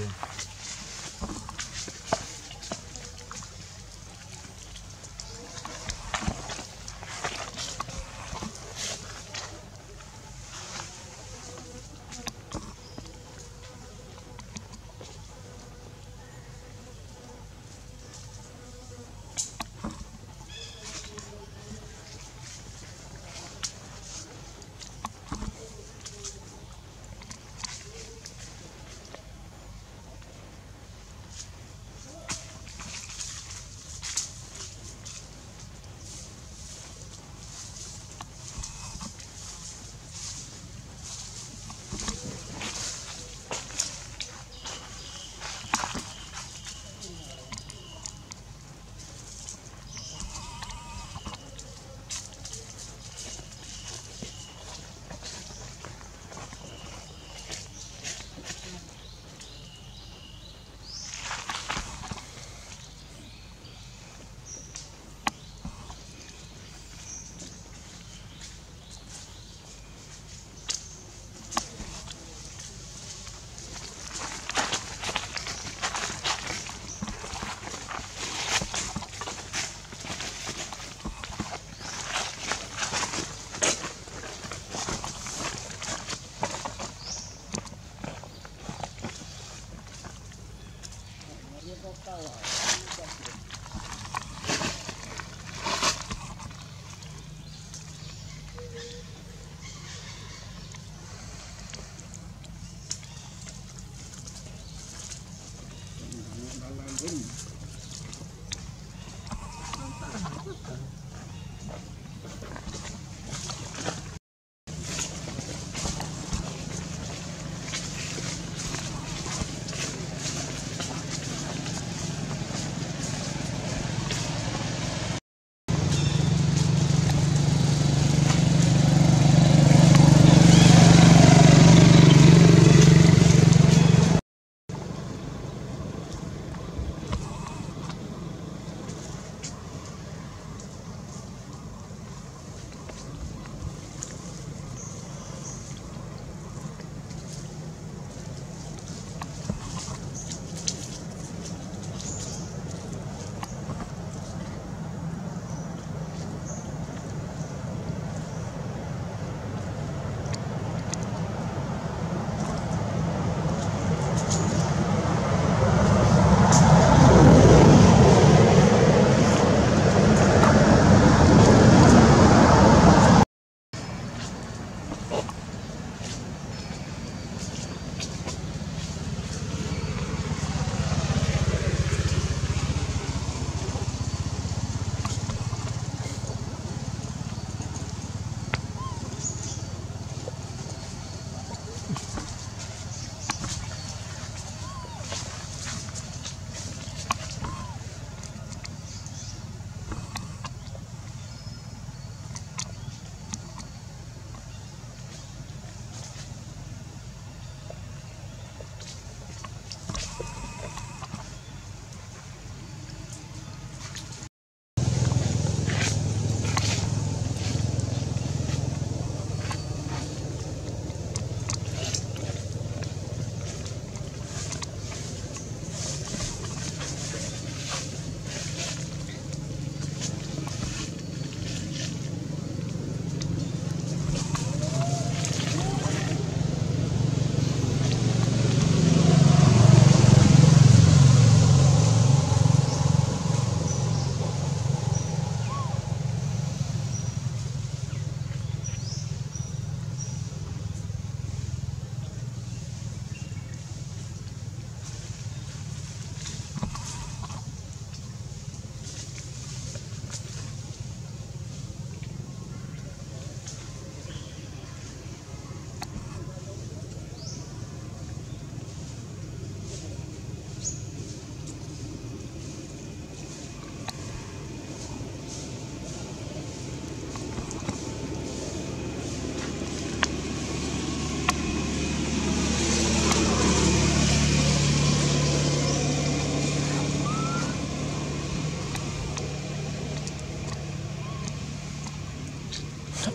luôn.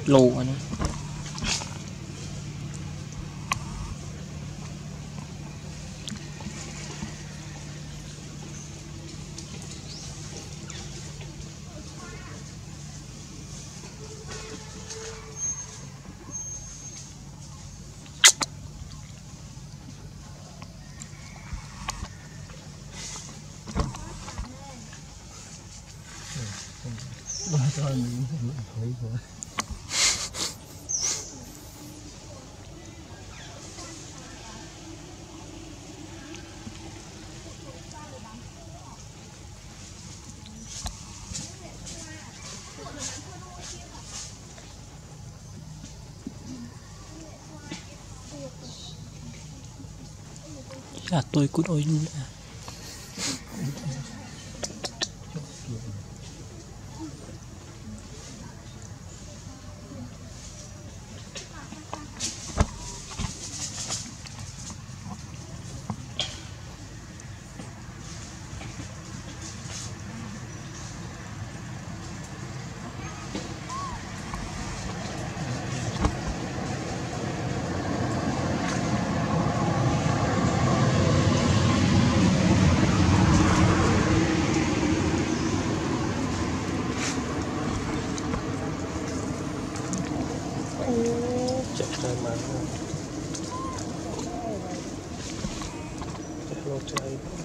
Lù rồi nữa. là tôi cút ôi luôn à. Thank you.